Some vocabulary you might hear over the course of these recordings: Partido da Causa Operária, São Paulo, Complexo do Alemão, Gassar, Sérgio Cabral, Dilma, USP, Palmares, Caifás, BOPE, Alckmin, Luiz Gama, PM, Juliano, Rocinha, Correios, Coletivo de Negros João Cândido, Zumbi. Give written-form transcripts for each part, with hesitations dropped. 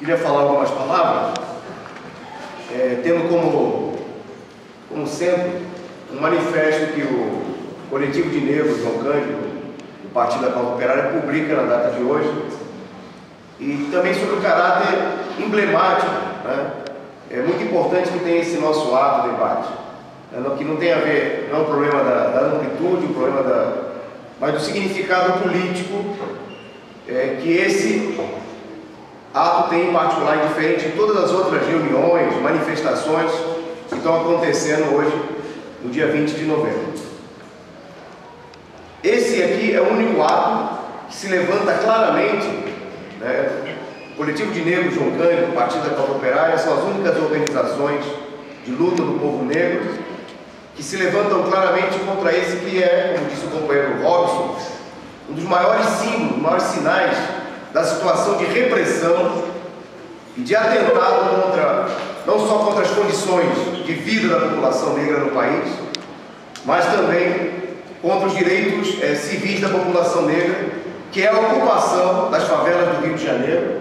Queria falar algumas palavras, tendo como centro um manifesto que o Coletivo de Negros João Cândido, o Partido da Causa Operária, publica na data de hoje, e também sobre o caráter emblemático, né? É muito importante que tenha esse nosso ato, debate, que não tem a ver, não é um problema da amplitude, um problema mas do significado político que esse ato tem em particular, e diferente de todas as outras reuniões, manifestações que estão acontecendo hoje, no dia 20 de novembro. Esse aqui é o único ato que se levanta claramente, né? O Coletivo de Negros João Cândido, o Partido da Causa Operária, são as únicas organizações de luta do povo negro que se levantam claramente contra esse que é, como disse o companheiro Robson, um dos maiores símbolos, maiores sinais da situação de repressão e de atentado contra, não só contra as condições de vida da população negra no país, mas também contra os direitos civis da população negra, que é a ocupação das favelas do Rio de Janeiro,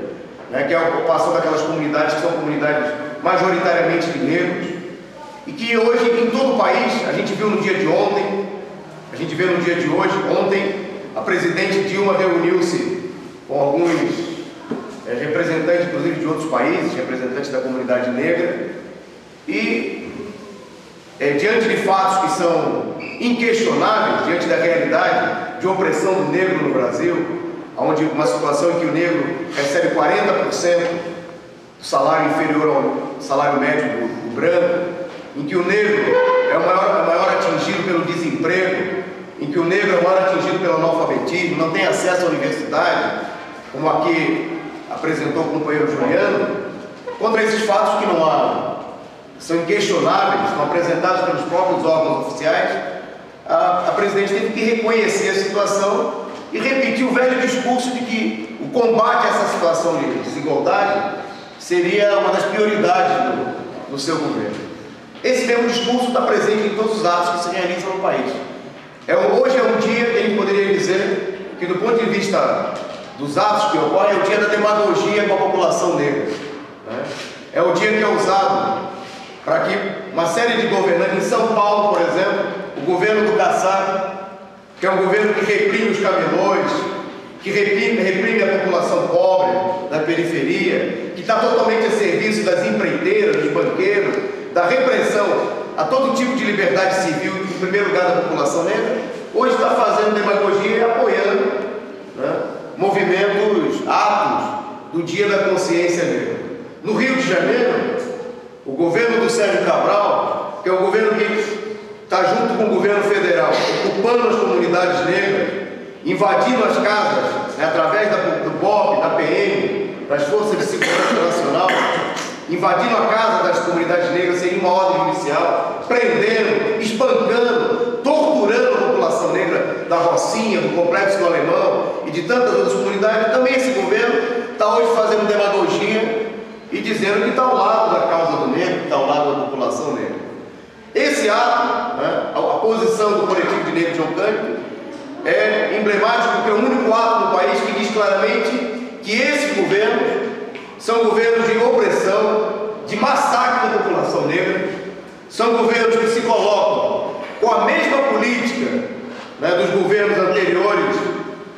né, que é a ocupação daquelas comunidades que são comunidades majoritariamente de negros, e que hoje em todo o país, a gente viu no dia de ontem, a gente vê no dia de hoje. Ontem a presidente Dilma reuniu-se com alguns representantes, inclusive de outros países, representantes da comunidade negra, e diante de fatos que são inquestionáveis, diante da realidade de opressão do negro no Brasil, onde uma situação em que o negro recebe 40% do salário inferior ao salário médio do branco, em que o negro é o maior atingido pelo desemprego, em que o negro é o maior atingido pelo analfabetismo, não tem acesso à universidade, como aqui apresentou o companheiro Juliano. Contra esses fatos que não há, são inquestionáveis, são apresentados pelos próprios órgãos oficiais, a presidente teve que reconhecer a situação e repetir o velho discurso de que o combate a essa situação de desigualdade seria uma das prioridades do seu governo. Esse mesmo discurso está presente em todos os atos que se realizam no país. Hoje é um dia que ele poderia dizer que, do ponto de vista dos atos que ocorrem, é o dia da demagogia com a população negra, né? É o dia que é usado para que uma série de governantes, em São Paulo, por exemplo, o governo do Gassar, que é um governo que reprime os camelões, que reprime a população pobre da periferia, que está totalmente a serviço das empreiteiras, dos banqueiros, da repressão a todo tipo de liberdade civil, em primeiro lugar da população negra, hoje está fazendo demagogia e apoiando, né, movimentos, atos do Dia da Consciência Negra. No Rio de Janeiro, o governo do Sérgio Cabral, que é o governo que está junto com o governo federal, ocupando as comunidades negras, invadindo as casas, né, através do BOPE, da PM, das Forças de Segurança Nacional, invadindo a casa das comunidades negras sem uma ordem judicial, prendendo, espancando, torturando a população negra da Rocinha, do Complexo do Alemão e de tantas outras comunidades. Também esse governo está hoje fazendo demagogia e dizendo que está ao lado da causa do negro, que está ao lado da população negra. Esse ato, né, a posição do Coletivo de Negros João Cândido, é emblemático porque é o único ato do país que diz claramente que esses governos são governos de opressão, de massacre da população negra, são governos que se colocam com a mesma política, né, dos governos anteriores,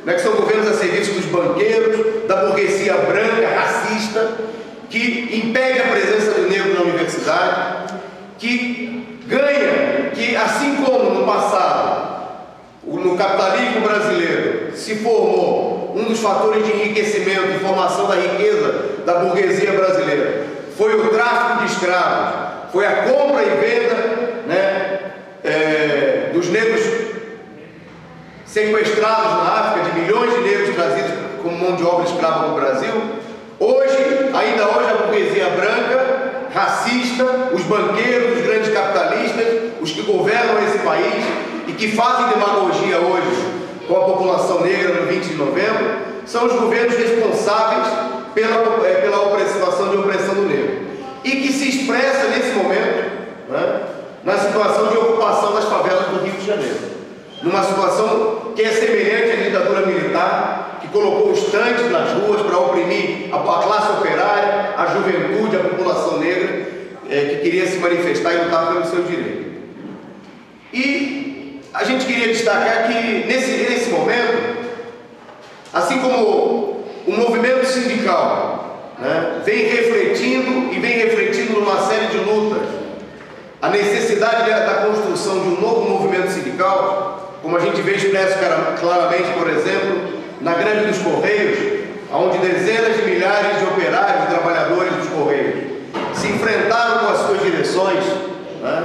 né, que são governos a serviço dos banqueiros, da burguesia branca, racista, que impede a presença do negro na universidade, que ganha, que assim como no passado, no capitalismo brasileiro, se formou um dos fatores de enriquecimento e formação da riqueza da burguesia brasileira, foi o tráfico de escravos, foi a compra e venda, né, dos negros sequestrados na África, de milhões de negros trazidos como mão de obra escrava no Brasil. Ainda hoje, a burguesia branca, racista, os banqueiros, os grandes capitalistas, os que governam esse país e que fazem demagogia hoje com a população negra no 20 de novembro, são os governos responsáveis pela situação de opressão do negro, e que se expressa nesse momento, né, na situação de ocupação das favelas do Rio de Janeiro, numa situação que é semelhante à ditadura militar, que colocou estantes nas ruas para oprimir a classe operária, a juventude, a população negra que queria se manifestar e lutar pelo seu direito. E a gente queria destacar que nesse momento, assim como o movimento sindical, né, vem refletindo numa série de lutas, a necessidade da construção de um novo movimento sindical, como a gente vê expresso claramente, por exemplo, na greve dos Correios, onde dezenas de milhares de operários e trabalhadores dos Correios se enfrentaram com as suas direções, né,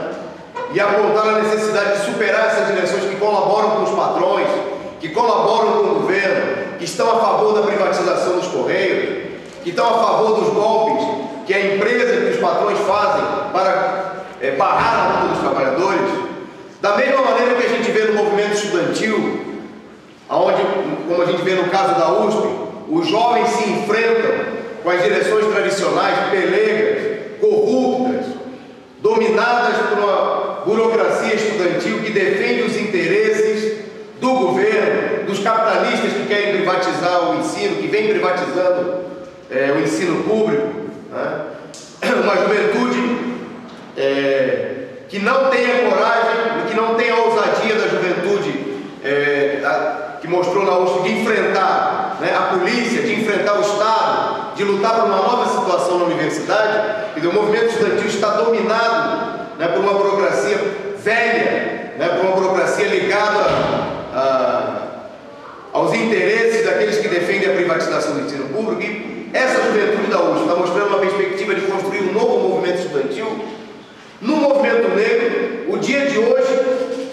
e apontaram a necessidade de superar essas direções que colaboram com os patrões, que colaboram com o governo, que estão a favor da privatização dos Correios, que estão a favor dos golpes que a empresa e os patrões fazem para barrar a luta dos trabalhadores. Da mesma maneira que a gente vê no movimento estudantil, onde, como a gente vê no caso da USP, os jovens se enfrentam com as direções tradicionais, pelegas, corruptas, dominadas por uma burocracia estudantil que defende os interesses do governo, dos capitalistas que querem privatizar o ensino, que vem privatizando o ensino público, né? Uma juventude que não tem a coragem, que não tem a ousadia da juventude que mostrou na USP de enfrentar, né, a polícia, de enfrentar o Estado, de lutar por uma nova situação na universidade. E o movimento estudantil está dominado, né, por uma burocracia velha, né, por uma burocracia ligada aos interesses daqueles que defendem a privatização do ensino público. E essa juventude da USP está mostrando uma perspectiva de construir um novo movimento estudantil. No movimento negro, o dia de hoje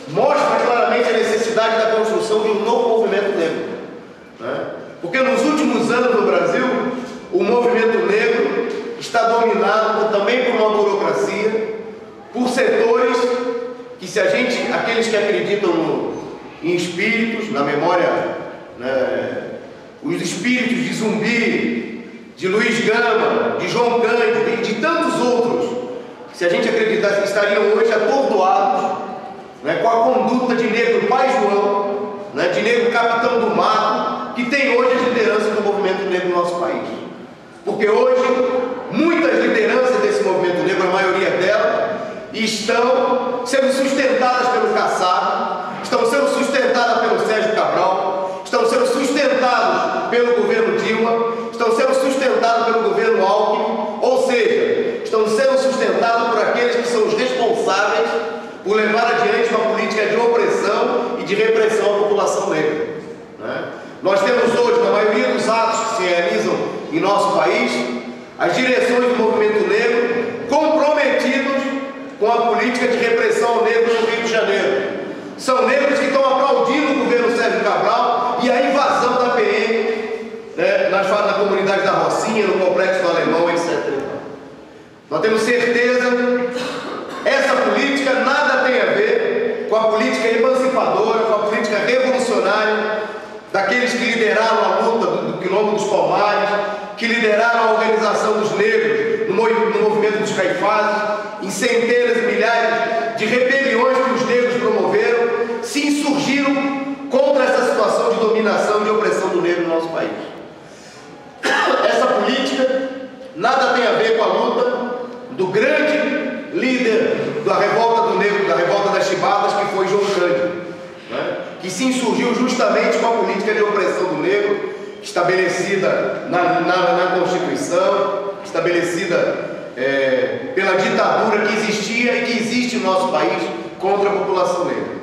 mostra claramente a necessidade da construção de um novo movimento negro, né? Porque nos últimos anos no Brasil, o movimento negro está dominado também por uma burocracia, por setores que, se a gente, aqueles que acreditam em espíritos, na memória, né, os espíritos de Zumbi, de Luiz Gama, de João Cândido e de tantos outros, se a gente acreditasse que estariam hoje atordoados, né, com a conduta de negro Pai João, né, de negro Capitão do Mato, que tem hoje as lideranças do movimento negro no nosso país. Porque hoje, muitas lideranças desse movimento negro, a maioria delas, estão sendo sustentadas pelo Gassar, estão sendo sustentadas pelo Sérgio Cabral, estão sendo sustentadas pelo governo Dilma, estão sendo sustentadas pelo governo Alckmin, ou seja, estão sendo sustentadas por aqueles que são os responsáveis por levar adiante uma política de opressão e de repressão à população negra, né? Nós temos hoje, na maioria dos atos que se realizam em nosso país, as direções do movimento negro comprometidos com a política de repressão ao negro no Rio de Janeiro. São negros que estão aplaudindo o governo Sérgio Cabral e a invasão da PM, né, na comunidade da Rocinha, no Complexo do Alemão, etc. Nós temos certeza. Essa política nada tem a ver com a política emancipadora, com a política revolucionária daqueles que lideraram a luta do quilombo dos Palmares, que lideraram a organização dos negros no movimento dos Caifás, em centenas e milhares de rebeliões que os negros promoveram, se insurgiram contra essa situação de dominação e de opressão do negro no nosso país. Essa política nada tem a ver com a luta do grande líder da revolta do negro, da revolta das chibadas, que foi João Cândido, né, que se insurgiu justamente com a política de opressão do negro, estabelecida na Constituição, estabelecida pela ditadura que existia e que existe no nosso país contra a população negra.